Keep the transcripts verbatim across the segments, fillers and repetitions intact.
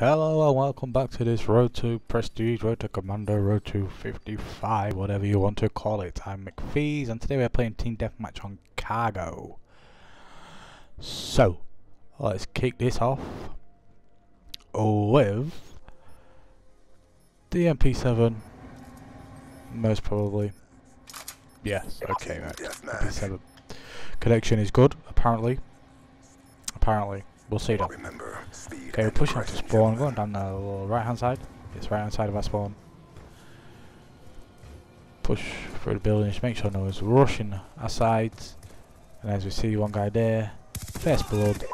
Hello and welcome back to this Road to Prestige, Road to Commando, Road to fifty-five, whatever you want to call it. I'm McFeEzE and today we're playing Team Deathmatch on Cargo. So, let's kick this off with the M P seven, most probably. Yes, okay, right. M P seven. Connection is good, apparently. Apparently. We'll see that. Okay, we're pushing up to spawn. Going down the right hand side. It's right hand side of our spawn. Push through the building. Just make sure no one's rushing our sides. And as we see, one guy there. First blood.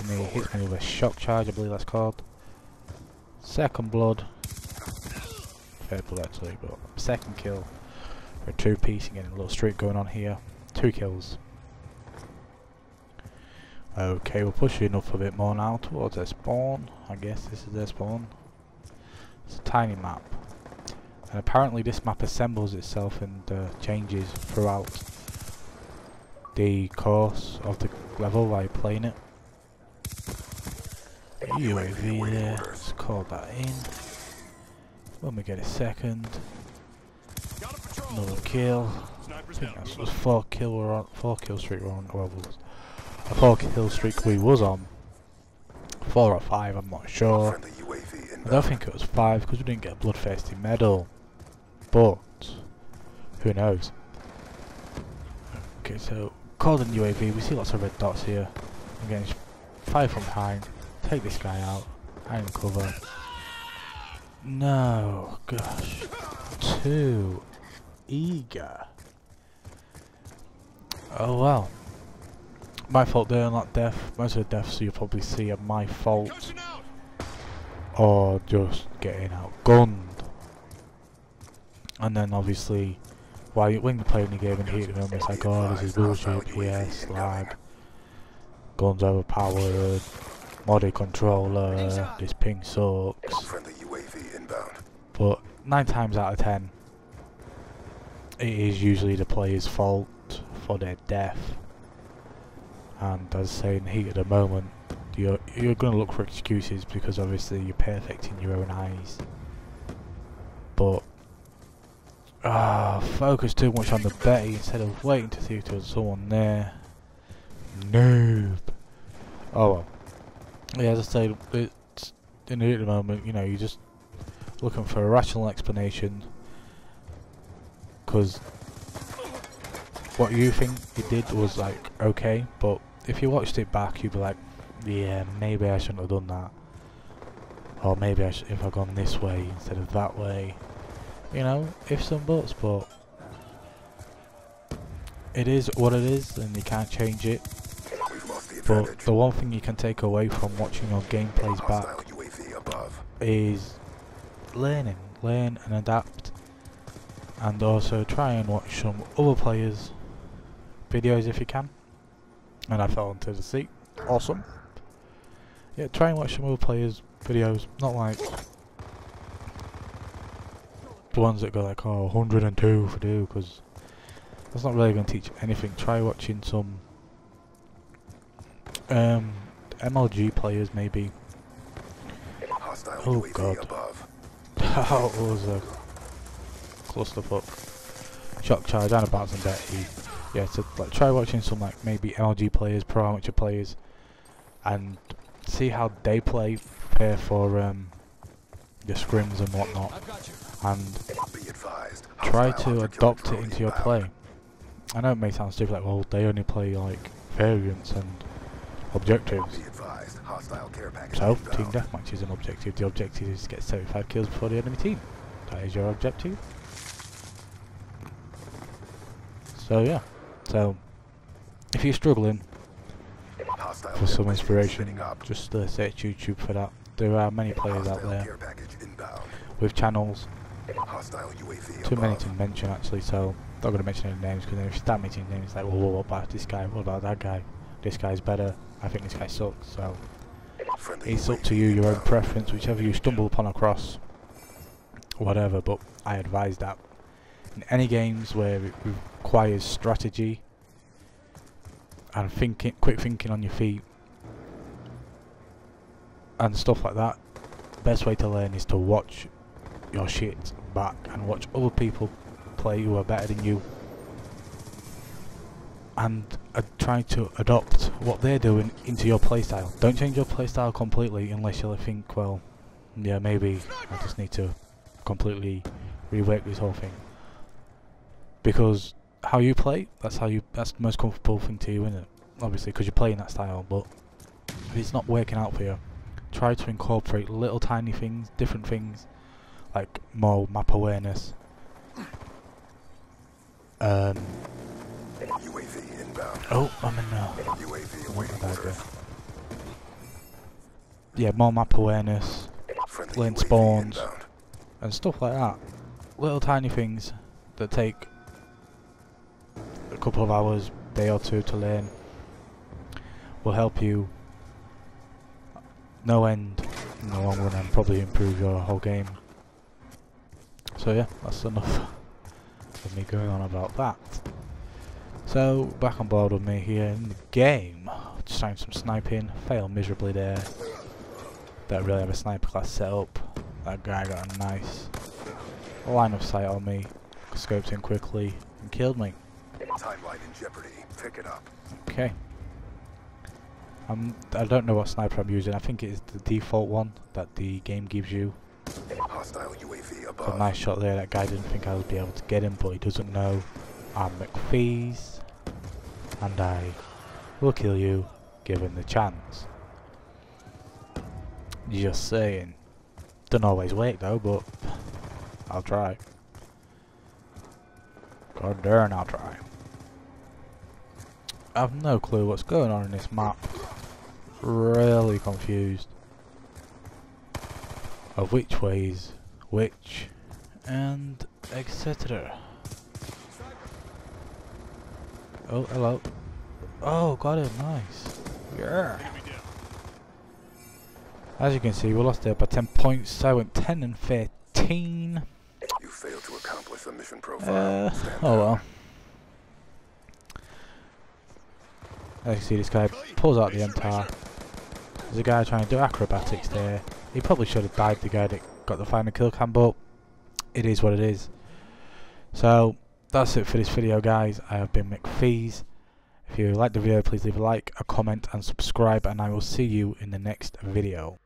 And he hits me with a shock charge, I believe that's called. Second blood. Third blood, actually. But second kill. For a two piece. Again, a little streak going on here. Two kills. Okay, we're pushing up a bit more now towards their spawn. I guess this is their spawn. It's a tiny map. And apparently this map assembles itself and uh, changes throughout the course of the level while you're playing it. U A V there, let's call that in. When we get a second. Another kill. I think that's just four kill we're on, four kill streak we're on levels. A four kill streak we was on. Four or five, I'm not sure. I don't think it was five because we didn't get a bloodthirsty medal. But who knows? Okay, so called in U A V, we see lots of red dots here. I'm getting fired from behind. Take this guy out. Hide and cover. No, gosh. Too eager. Oh well. My fault there, not death. Most of the deaths you'll probably see are my fault. Or just getting outgunned. And then obviously, while you, when you're playing the game and hitting them, it's like, oh, this is bullshit, G P S, lag, guns overpowered, modded controller, this ping sucks. But nine times out of ten, it is usually the player's fault for their death. And as I say, in the heat of the moment, you're, you're going to look for excuses because obviously you're perfect in your own eyes. But, ah, uh, focus too much on the Betty instead of waiting to see if there was someone there. Noob. Oh well. Yeah, as I say, it's, in the heat of the moment, you know, you're just looking for a rational explanation. Because what you think you did was like, okay, but if you watched it back, you'd be like, yeah, maybe I shouldn't have done that, or maybe I should, if I'd gone this way instead of that way, you know, ifs and buts. But it is what it is, and you can't change it. But the one thing you can take away from watching your gameplays back is learning, learn and adapt, and also try and watch some other players' videos if you can. And I fell into the seat. Awesome. Yeah, try and watch some other players' videos, not like the ones that go like, oh, one hundred and two for do, because that's not really going to teach you anything. Try watching some um, M L G players, maybe. Hostile oh god. Above. That was a clusterfuck. Shock charge and a bounce and Betty. Yeah, so like, try watching some like maybe M L G players, pro amateur players, and see how they play, prepare for um, the scrims and whatnot, and try to adopt it into your play. I know it may sound stupid, like, well, they only play like variants and objectives. So, team deathmatch is an objective. The objective is to get seventy-five kills before the enemy team. That is your objective. So yeah. So, if you're struggling for some inspiration, just uh, search YouTube for that. There are many players out there with channels, too many to mention actually, so I'm not going to mention any names, because if you start mentioning names, it's like, well, what about this guy, what about that guy, this guy's better, I think this guy sucks. So it's up to you, your own preference, whichever you stumble upon across, whatever, but I advise that. In any games where it requires strategy and thinking, quick thinking on your feet and stuff like that, best way to learn is to watch your shit back and watch other people play who are better than you, and uh, try to adopt what they're doing into your playstyle. Don't change your playstyle completely unless you think, well, yeah, maybe I just need to completely rework this whole thing. Because how you play, that's how you, that's the most comfortable thing to you, isn't it? Obviously, because you're playing that style. But if it's not working out for you, try to incorporate little tiny things, different things, like more map awareness. Um. U A V inbound. Oh, I'm in now. U A V awaiting. Yeah, more map awareness, learn spawns, inbound. And stuff like that. Little tiny things that take a couple of hours, day or two to learn will help you no end in the long run and probably improve your whole game. So yeah, that's enough of me going on about that. So back on board with me here in the game. Just trying some sniping, failed miserably there. Don't really have a sniper class set up. That guy got a nice line of sight on me, scoped in quickly and killed me. Timeline in jeopardy. Pick it up. Okay. I'm, I don't know what sniper I'm using. I think it is the default one that the game gives you. Hostile U A V above. A nice shot there. That guy didn't think I would be able to get him, but he doesn't know I'm McFeEzE, and I will kill you given the chance. Just saying. Don't always work though, but I'll try. God darn, I'll try. I have no clue what's going on in this map. Really confused of which ways, which, and et cetera. Oh, hello. Oh, got him, nice. Yeah. As you can see, we lost there by ten points, so I went ten and thirteen. You failed to accomplish the mission profile. Uh, oh well. As you can see, this guy pulls out the M T A R. There's a guy trying to do acrobatics there. He probably should have died, the guy that got the final kill cam, but it is what it is. So that's it for this video, guys. I have been McFeEzE. If you liked the video, please leave a like, a comment and subscribe, and I will see you in the next video.